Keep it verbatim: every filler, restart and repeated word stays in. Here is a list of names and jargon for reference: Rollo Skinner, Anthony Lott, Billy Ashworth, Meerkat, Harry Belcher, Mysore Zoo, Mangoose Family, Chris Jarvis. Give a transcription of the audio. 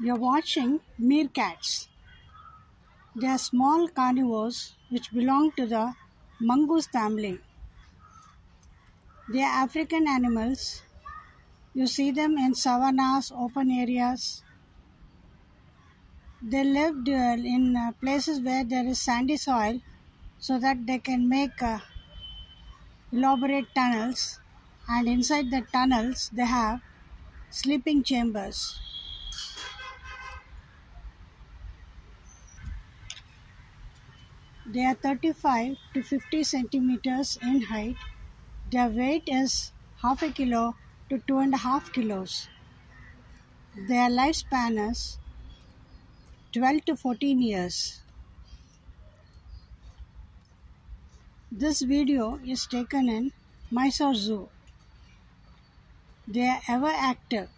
You're watching meerkats. They are small carnivores which belong to the mongoose family. They are African animals. You see them in savannas, open areas. They lived in places where there is sandy soil so that they can make elaborate tunnels, and inside the tunnels they have sleeping chambers. They are thirty-five to fifty centimeters in height. Their weight is half a kilo to two and a half kilos. Their lifespan is twelve to fourteen years. This video is taken in Mysore Zoo. They are ever active.